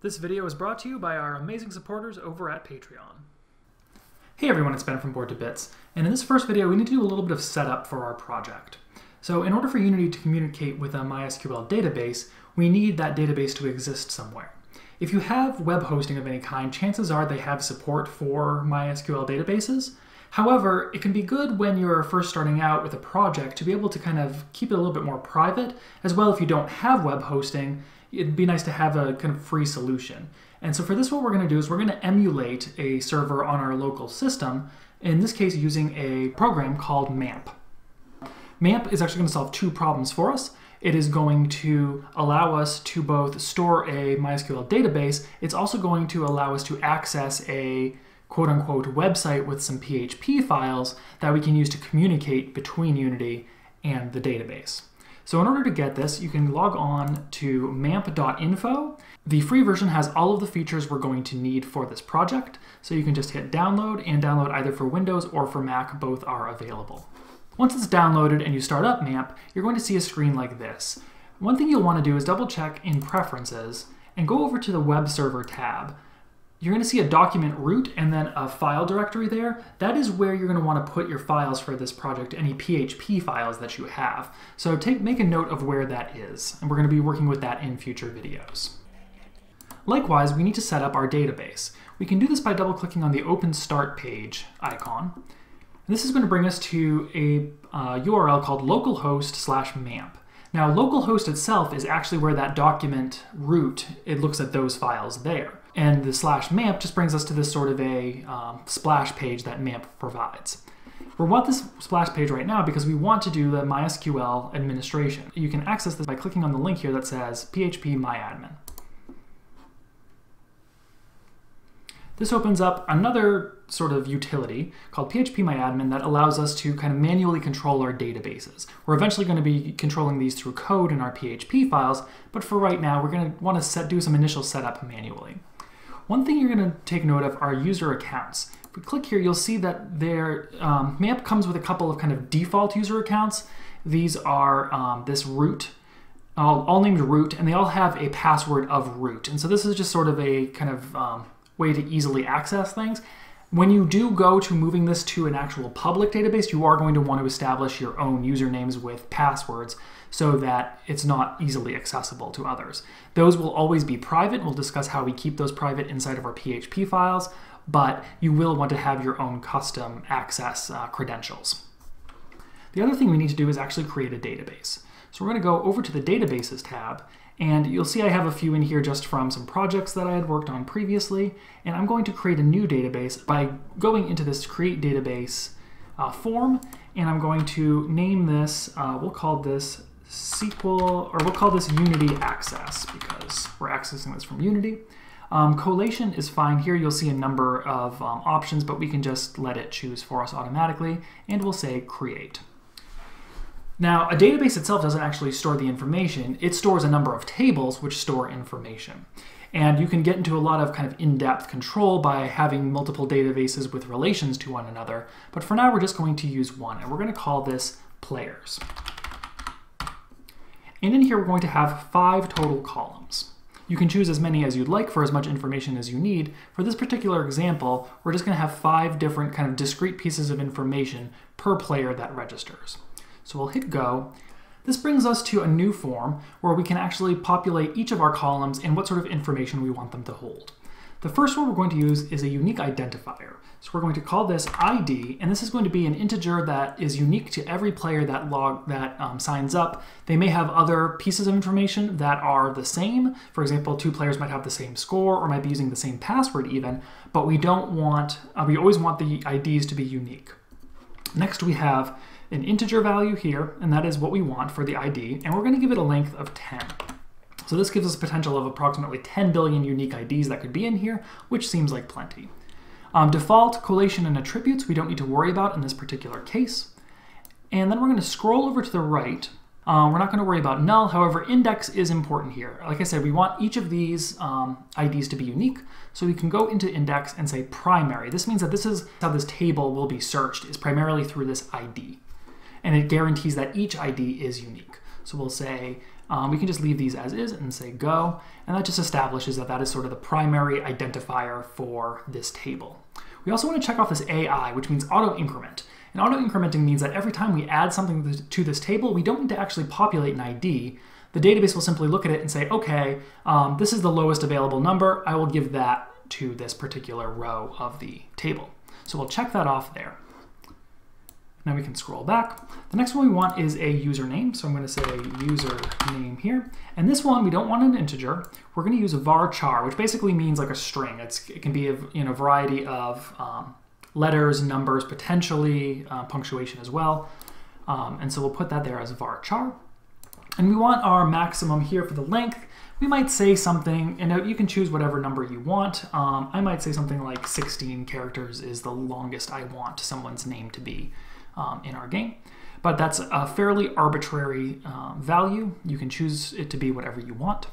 This video is brought to you by our amazing supporters over at Patreon. Hey everyone, it's Ben from Board to Bits, and in this first video we need to do a little bit of setup for our project. So in order for Unity to communicate with a MySQL database, we need that database to exist somewhere. If you have web hosting of any kind, chances are they have support for MySQL databases. However, it can be good when you're first starting out with a project to be able to kind of keep it a little bit more private. As well, if you don't have web hosting, it'd be nice to have a kind of free solution. And so for this, what we're going to do is we're going to emulate a server on our local system, in this case using a program called MAMP. MAMP is actually going to solve two problems for us. It is going to allow us to both store a MySQL database. It's also going to allow us to access a quote-unquote website with some PHP files that we can use to communicate between Unity and the database. So in order to get this, you can log on to MAMP.info. The free version has all of the features we're going to need for this project, so you can just hit download, and download either for Windows or for Mac, both are available. Once it's downloaded and you start up MAMP, you're going to see a screen like this. One thing you'll want to do is double check in Preferences and go over to the Web Server tab. You're going to see a document root and then a file directory there. That is where you're going to want to put your files for this project, any PHP files that you have. So make a note of where that is, and we're going to be working with that in future videos. Likewise, we need to set up our database. We can do this by double-clicking on the Open Start Page icon. This is going to bring us to a URL called localhost/mamp. Now, localhost itself is actually where that document root, it looks at those files there. And the /mamp just brings us to this sort of a splash page that MAMP provides. We want this splash page right now because we want to do the MySQL administration. You can access this by clicking on the link here that says phpMyAdmin. This opens up another sort of utility called phpMyAdmin that allows us to kind of manually control our databases. We're eventually going to be controlling these through code in our PHP files, but for right now, we're going to want to do some initial setup manually. One thing you're going to take note of are user accounts. If we click here, you'll see that their MAMP comes with a couple of kind of default user accounts. These are this root, all named root, and they all have a password of root. And so this is just sort of a kind of way to easily access things. When you do go to moving this to an actual public database, you are going to want to establish your own usernames with passwords so that it's not easily accessible to others. Those will always be private. We'll discuss how we keep those private inside of our PHP files, but you will want to have your own custom access credentials. The other thing we need to do is actually create a database. So we're going to go over to the Databases tab, and you'll see I have a few in here just from some projects that I had worked on previously, and I'm going to create a new database by going into this Create Database form, and I'm going to name this, we'll call this Unity Access, because we're accessing this from Unity. Collation is fine here. You'll see a number of options, but we can just let it choose for us automatically, and we'll say Create. Now, a database itself doesn't actually store the information. It stores a number of tables which store information. And you can get into a lot of kind of in-depth control by having multiple databases with relations to one another. But for now, we're just going to use one, and we're going to call this players. And in here, we're going to have 5 total columns. You can choose as many as you'd like for as much information as you need. For this particular example, we're just going to have 5 different kind of discrete pieces of information per player that registers. So we'll hit go. This brings us to a new form where we can actually populate each of our columns and what sort of information we want them to hold. The first one we're going to use is a unique identifier. So we're going to call this ID, and this is going to be an integer that is unique to every player that signs up. They may have other pieces of information that are the same. For example, 2 players might have the same score or might be using the same password even, but we don't want, we always want the IDs to be unique. Next we have an integer value here, and that is what we want for the ID, and we're going to give it a length of 10. So this gives us potential of approximately 10 billion unique IDs that could be in here, which seems like plenty. Default, collation, and attributes we don't need to worry about in this particular case. And then we're going to scroll over to the right. We're not going to worry about null, however index is important here. Like I said, we want each of these IDs to be unique, so we can go into index and say primary. This means that this is how this table will be searched, is primarily through this ID. And it guarantees that each ID is unique. So we'll say, we can just leave these as is and say go, and that just establishes that that is sort of the primary identifier for this table. We also want to check off this AI, which means auto increment. And auto incrementing means that every time we add something to this table, we don't need to actually populate an ID. The database will simply look at it and say, okay, this is the lowest available number. I will give that to this particular row of the table. So we'll check that off there. Now we can scroll back. The next one we want is a username. So I'm going to say username here. And this one, we don't want an integer. We're going to use a var char, which basically means like a string. It can be a variety of letters, numbers, potentially punctuation as well. And so we'll put that there as var char. And we want our maximum here for the length. We might say something, and you can choose whatever number you want. I might say something like 16 characters is the longest I want someone's name to be in our game. But that's a fairly arbitrary value. You can choose it to be whatever you want.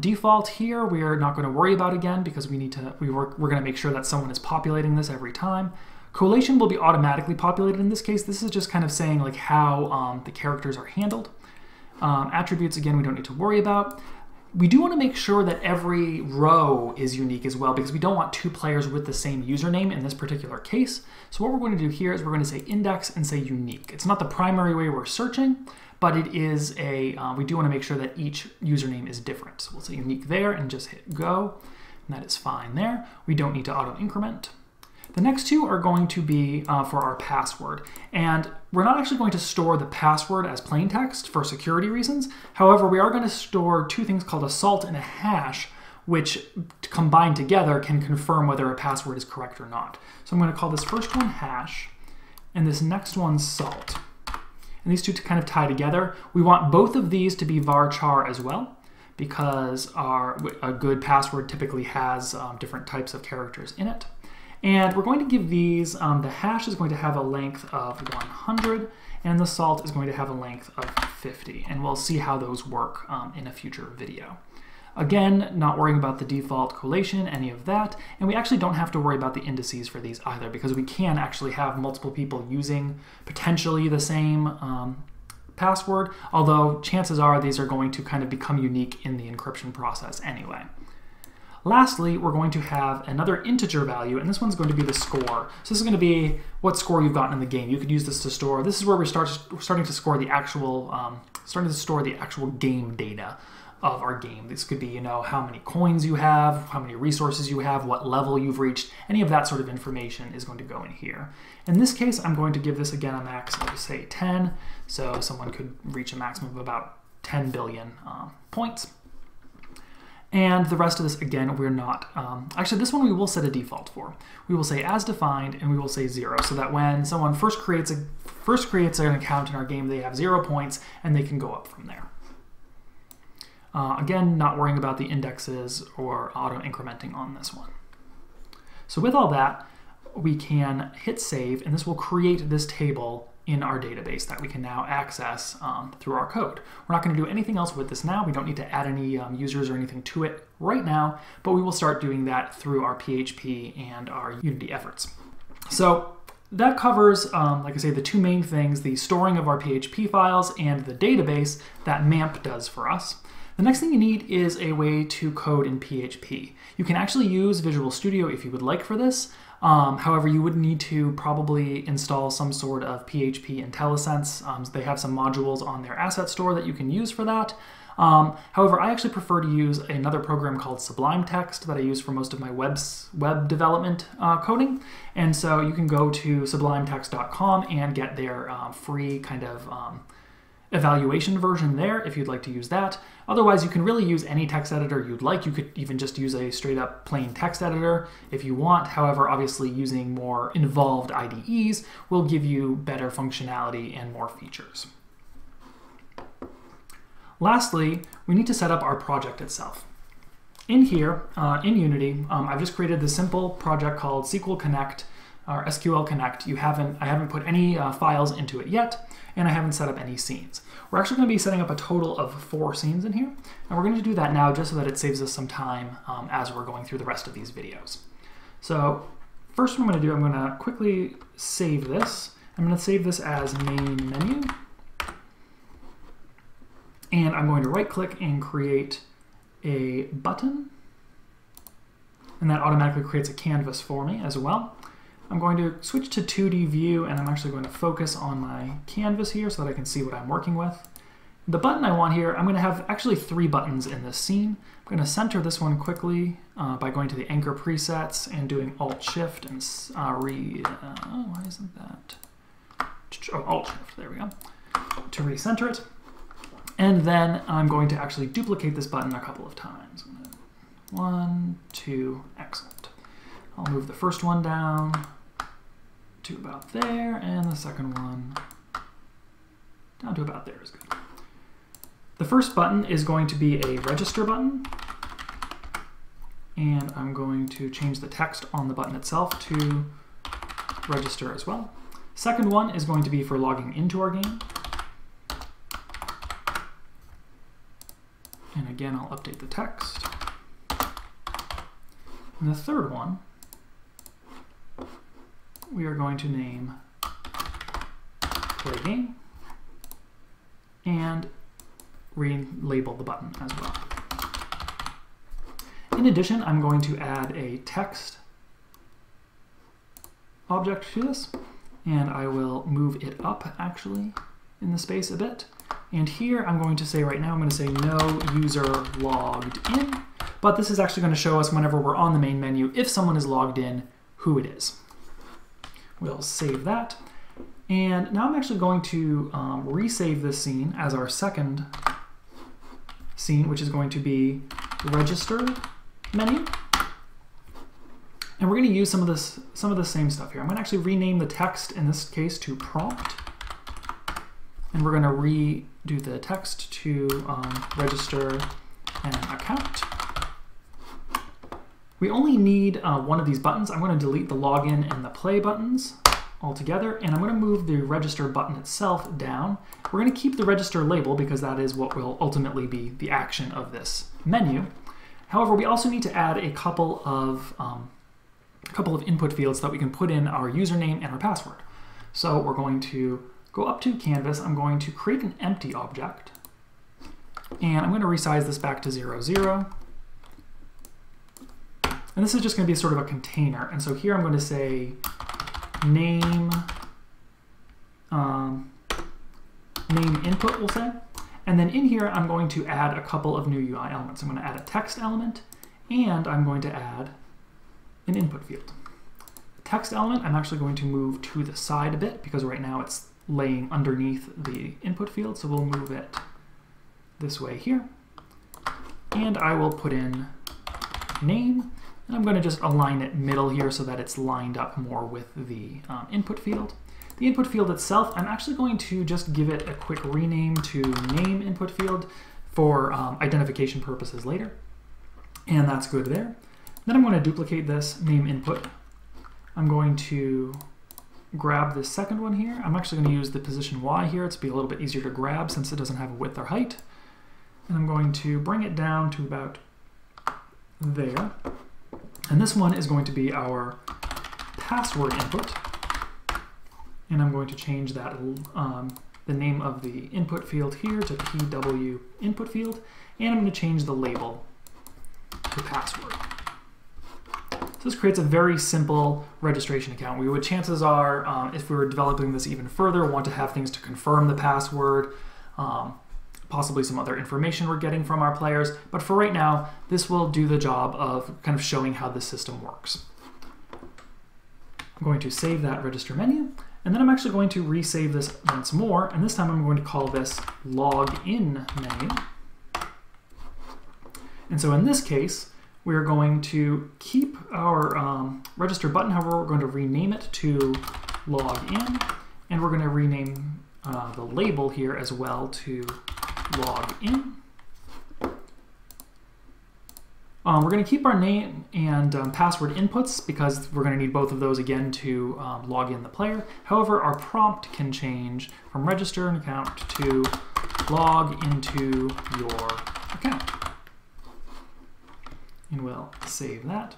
Default here, we're not going to worry about again because we're going to make sure that someone is populating this every time. Collation will be automatically populated in this case. This is just kind of saying like how the characters are handled. Attributes, again, we don't need to worry about. We do want to make sure that every row is unique as well because we don't want two players with the same username in this particular case. So what we're going to do here is we're going to say index and say unique. It's not the primary way we're searching, but it is a, we do want to make sure that each username is different. So we'll say unique there and just hit go. And that is fine there. We don't need to auto increment. The next two are going to be for our password, and we're not actually going to store the password as plain text for security reasons. However, we are going to store two things called a salt and a hash, which combined together can confirm whether a password is correct or not. So I'm going to call this first one hash, and this next one salt. And these two to kind of tie together. We want both of these to be varchar as well, because a good password typically has different types of characters in it. And we're going to give these, the hash is going to have a length of 100, and the salt is going to have a length of 50. And we'll see how those work in a future video. Again, not worrying about the default collation, any of that. And we actually don't have to worry about the indices for these either, because we can actually have multiple people using potentially the same password, although chances are these are going to kind of become unique in the encryption process anyway. Lastly, we're going to have another integer value, and this one's going to be the score. So this is going to be what score you've gotten in the game. You could use this to store. This is where we're starting to store the actual, game data of our game. This could be, how many coins you have, how many resources you have, what level you've reached. Any of that sort of information is going to go in here. In this case, I'm going to give this again a max of say 10, so someone could reach a maximum of about 10 billion points. And the rest of this, again, we're not, actually this one we will set a default for. We will say as defined, and we will say 0, so that when someone first creates an account in our game, they have 0 points, and they can go up from there. Again, not worrying about the indexes or auto-incrementing on this one. So with all that, we can hit save, and this will create this table in our database that we can now access through our code. We're not going to do anything else with this now. We don't need to add any users or anything to it right now, but we will start doing that through our PHP and our Unity efforts. So that covers, like I say, the two main things, the storing of our PHP files and the database that MAMP does for us. The next thing you need is a way to code in PHP. You can actually use Visual Studio if you would like for this. However, you would need to probably install some sort of PHP IntelliSense. They have some modules on their asset store that you can use for that. However, I actually prefer to use another program called Sublime Text that I use for most of my web development coding. And so you can go to sublimetext.com and get their free kind of evaluation version there if you'd like to use that. Otherwise, you can really use any text editor you'd like. You could even just use a straight up plain text editor if you want. However, obviously using more involved IDEs will give you better functionality and more features. Lastly, we need to set up our project itself. In here, in Unity, I've just created this simple project called SQL Connect or SQL Connect. I haven't put any files into it yet, and I haven't set up any scenes. We're actually going to be setting up a total of 4 scenes in here, and we're going to do that now just so that it saves us some time as we're going through the rest of these videos. So first what I'm going to do, I'm going to quickly save this. I'm going to save this as main menu, And I'm going to right click and create a button. And that automatically creates a canvas for me as well. I'm going to switch to 2D view, and I'm actually going to focus on my canvas here so that I can see what I'm working with. The button I want here, I'm going to have actually 3 buttons in this scene. I'm going to center this one quickly by going to the anchor presets and doing Alt-Shift and Alt-Shift, there we go, to recenter it. And then I'm going to actually duplicate this button a couple of times. 1, 2, excellent. I'll move the first one down to about there, and the second one down to about there is good. The first button is going to be a register button, and I'm going to change the text on the button itself to register as well. Second one is going to be for logging into our game. And again, I'll update the text. And the third one, we are going to name Play Game and relabel the button as well. In addition, I'm going to add a text object to this, and I will move it up actually in the space a bit. And here I'm going to say right now, I'm going to say no user logged in, but this is actually going to show us whenever we're on the main menu, if someone is logged in, who it is. We'll save that. And now I'm actually going to resave this scene as our second scene, which is going to be register menu. And we're going to use some of the same stuff here. I'm going to actually rename the text in this case to prompt. And we're going to redo the text to register an account. We only need one of these buttons. I'm going to delete the login and the play buttons altogether, and I'm going to move the register button itself down. We're going to keep the register label because that is what will ultimately be the action of this menu. However, we also need to add a couple of input fields that we can put in our username and our password. So we're going to go up to canvas. I'm going to create an empty object, and I'm going to resize this back to 0, 0. And this is just going to be sort of a container. And so here I'm going to say name, name input, we'll say. And then in here, I'm going to add a couple of new UI elements. I'm going to add a text element, and I'm going to add an input field. The text element, I'm actually going to move to the side a bit because right now it's laying underneath the input field. So we'll move it this way here. And I will put in name. And I'm going to just align it middle here so that it's lined up more with the input field. The input field itself, I'm actually going to just give it a quick rename to name input field for identification purposes later. And that's good there. Then I'm going to duplicate this name input. I'm going to grab this second one here. I'm actually going to use the position Y here. It's be a little bit easier to grab since it doesn't have a width or height. And I'm going to bring it down to about there. And this one is going to be our password input. And I'm going to change that the name of the input field here to PW input field. And I'm going to change the label to password. So this creates a very simple registration account. We would, chances are, if we were developing this even further, want to have things to confirm the password, possibly some other information we're getting from our players. But for right now, this will do the job of kind of showing how this system works. I'm going to save that register menu, and then I'm actually going to resave this once more. And this time I'm going to call this login menu. And so in this case, we're going to keep our register button. However, we're going to rename it to login, and we're going to rename the label here as well to log in. We're going to keep our name and password inputs because we're going to need both of those again to log in the player. However, our prompt can change from register an account to log into your account. And we'll save that.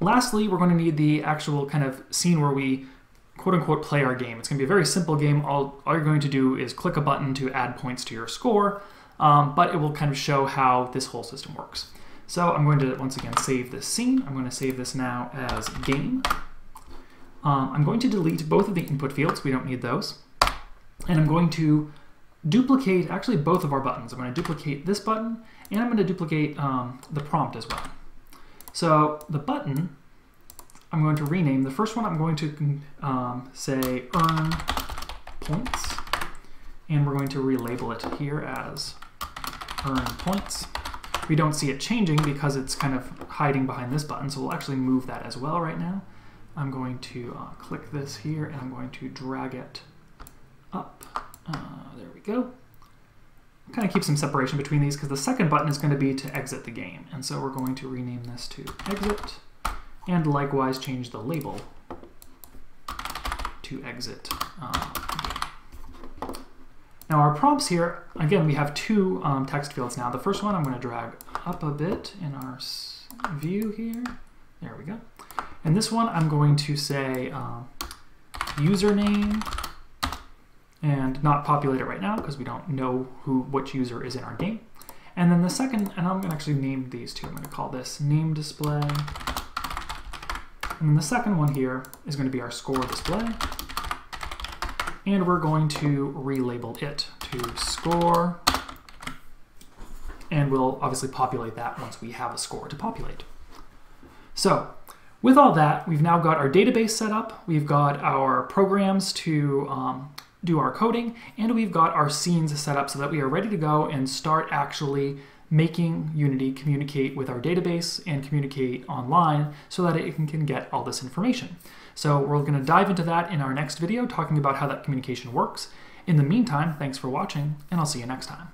Lastly, we're going to need the actual kind of scene where we quote-unquote play our game. It's going to be a very simple game. All you're going to do is click a button to add points to your score. but it will kind of show how this whole system works. So I'm going to once again save this scene. I'm going to save this now as game. I'm going to delete both of the input fields. We don't need those. And I'm going to duplicate actually both of our buttons. I'm going to duplicate this button, and I'm going to duplicate the prompt as well. So the button, I'm going to rename. The first one I'm going to say earn points, and we're going to relabel it here as earn points. We don't see it changing because it's kind of hiding behind this button, so we'll actually move that as well right now. I'm going to click this here, and I'm going to drag it up. There we go. Kind of keep some separation between these because the second button is going to be to exit the game. And so we're going to rename this to exit, and likewise change the label to exit. Now our prompts here, again, we have two text fields now. The first one I'm going to drag up a bit in our view here. There we go. And this one I'm going to say username, and not populate it right now because we don't know which user is in our game. And then the second, and I'm going to actually name these two. I'm going to call this name display. And then the second one here is going to be our score display. And we're going to relabel it to score. And we'll obviously populate that once we have a score to populate. So with all that, we've now got our database set up. We've got our programs to do our coding, and we've got our scenes set up so that we are ready to go and start actually making Unity communicate with our database and communicate online so that it can get all this information. So we're going to dive into that in our next video, talking about how that communication works. In the meantime, thanks for watching, and I'll see you next time.